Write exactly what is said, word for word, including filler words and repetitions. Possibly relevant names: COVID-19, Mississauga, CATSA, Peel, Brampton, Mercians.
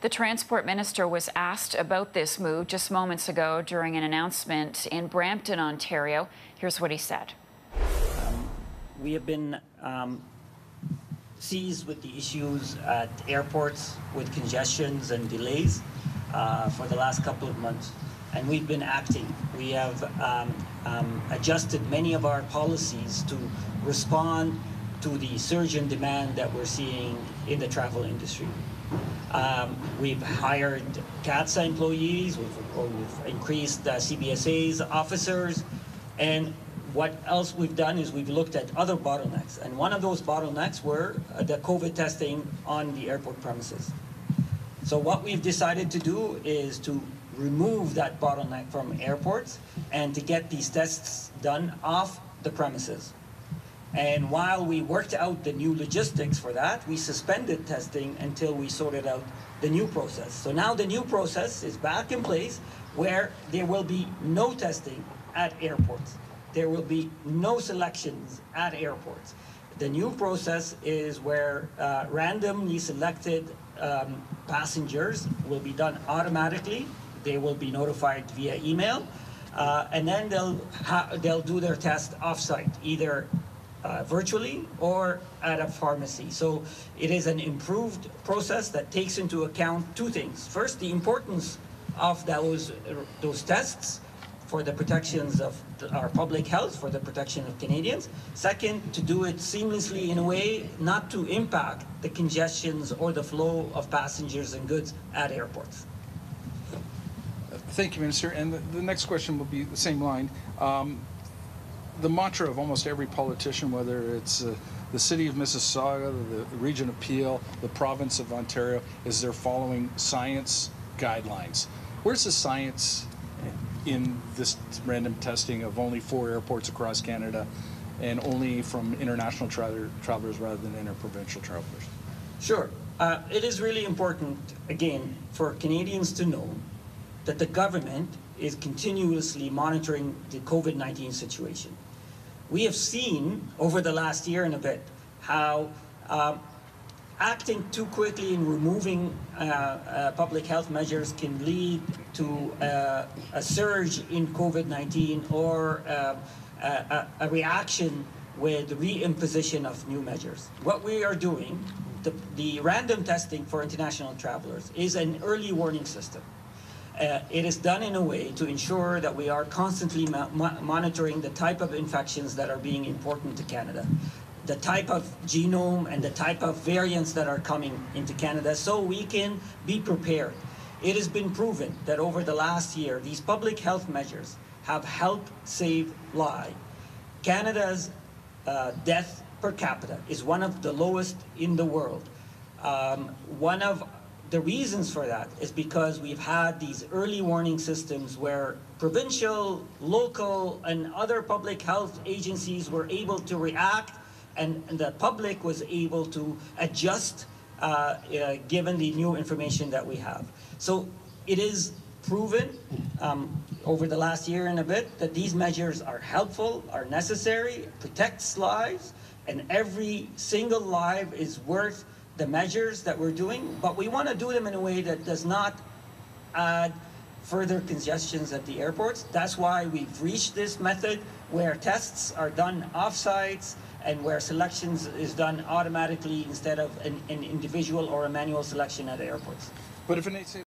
The Transport Minister was asked about this move just moments ago during an announcement in Brampton, Ontario. Here's what he said. Um, we have been um, seized with the issues at airports with congestions and delays uh, for the last couple of months, and we've been acting. We have um, um, adjusted many of our policies to respond to the surge in demand that we're seeing in the travel industry. Um, we've hired CATSA employees, we've, we've increased uh, C B S A's officers, and what else we've done is we've looked at other bottlenecks, and one of those bottlenecks were uh, the COVID testing on the airport premises. So what we've decided to do is to remove that bottleneck from airports and to get these tests done off the premises. And while we worked out the new logistics for that, we suspended testing until we sorted out the new process. So now the new process is back in place where there will be no testing at airports. There will be no selections at airports. The new process is where uh, randomly selected um, passengers will be done automatically. They will be notified via email, uh, and then they'll, ha they'll do their test off-site, either Uh, virtually or at a pharmacy. So it is an improved process that takes into account two things. First, the importance of those, those tests for the protections of the, our public health, for the protection of Canadians. Second, to do it seamlessly in a way not to impact the congestions or the flow of passengers and goods at airports. Thank you, Minister. And the, the next question will be the same line. Um, The mantra of almost every politician, whether it's uh, the city of Mississauga, the, the region of Peel, the province of Ontario, is they're following science guidelines. Where's the science in this random testing of only four airports across Canada and only from international tra travelers rather than interprovincial travelers? Sure. Uh, it is really important, again, for Canadians to know that the government is continuously monitoring the COVID nineteen situation. We have seen over the last year and a bit how uh, acting too quickly in removing uh, uh, public health measures can lead to uh, a surge in COVID nineteen or uh, a, a reaction with reimposition of new measures. What we are doing, the, the random testing for international travelers, is an early warning system. Uh, it is done in a way to ensure that we are constantly mo monitoring the type of infections that are being important to Canada, the type of genome and the type of variants that are coming into Canada, so we can be prepared. It has been proven that over the last year, these public health measures have helped save lives. Canada's uh, death per capita is one of the lowest in the world. Um, one of The reasons for that is because we've had these early warning systems where provincial, local, and other public health agencies were able to react, and the public was able to adjust uh, uh, given the new information that we have. So it is proven um, over the last year and a bit that these measures are helpful, are necessary, protects lives, and every single life is worth the measures that we're doing, but we want to do them in a way that does not add further congestions at the airports. That's why we've reached this method where tests are done off-sites and where selections is done automatically instead of an, an individual or a manual selection at airports. But if it